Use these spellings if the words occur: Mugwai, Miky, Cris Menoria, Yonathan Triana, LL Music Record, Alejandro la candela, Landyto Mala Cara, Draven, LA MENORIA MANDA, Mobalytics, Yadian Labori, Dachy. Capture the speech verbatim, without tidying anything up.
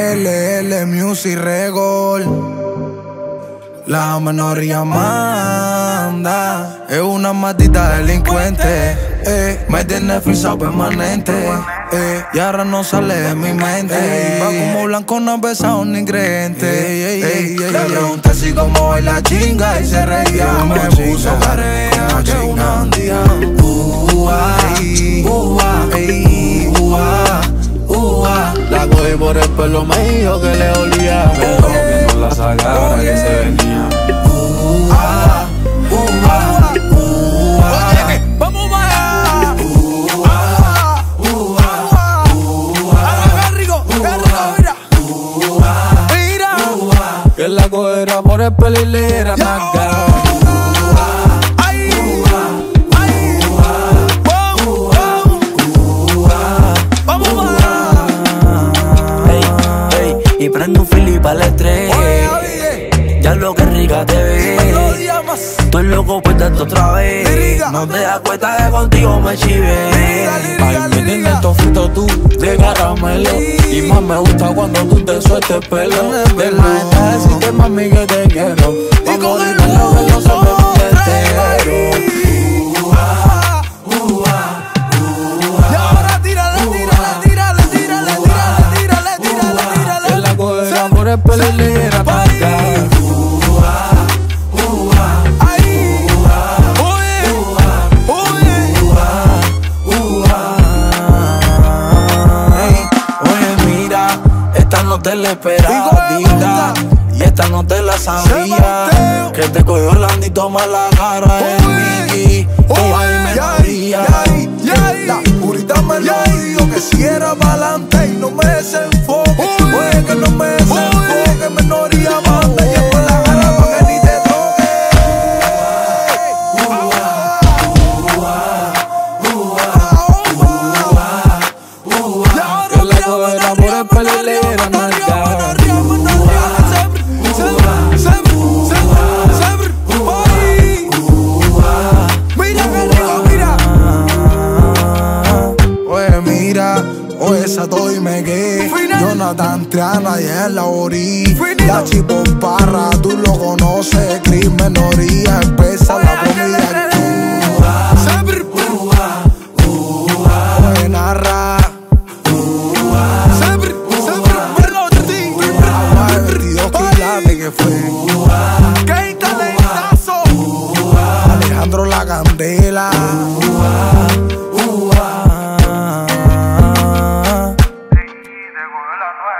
L L Music Record. La menoría manda. Es una maldita delincuente. Eh, me tiene frisado permanente. Eh, y ahora no sale de mi mente. Ey, va como blanco, no besa un ingrediente. Ey, ey, ey, ey, le pregunté si como baila chinga y se reía. Me puso pareja que una andía. Ua, ua, ua, ua. La cogí por el pelo, me dijo que le olía. Me dijo que no la sacara, que se venía. Ua, ua, ua. Vamos a que la cogera por el pelo y le diera más cara. Ey, ey, y prendo un fili pa' la estrella. Ya lo que rica te ve. Estoy loco por darte otra vez. No te das cuenta que contigo me chive. Ay, me tienes tofito tú de caramelo. Y más me gusta cuando tú te sueltes pelo. De la neta decirte, mami, que te quiero. Vamos a dinero que no se me pide entero. Te la esperadita y esta no te la sabía. Que te cogió Landyto Mala Cara en Miky. Oh, ay, ay, la purita me lo dijo que si era pa'lante y no me desenfoque. Oye, que no me desenfoque, menoría manda. Llevo la cara pa' que ni te toque. Que la cobra por el pelilera. Esa todo y me quedé. Yonathan Triana, Yadian Labori, Dachy parra, tú lo conoces. Cris Menoria, pesa la comida que tú. Uva, uva, uva, narra. Uva, siempre, siempre, verlo de ti. Uva, veintidós quilates que fue. Uva, que talentazo. Uva, Alejandro la Candela. Uva, uva. Nueva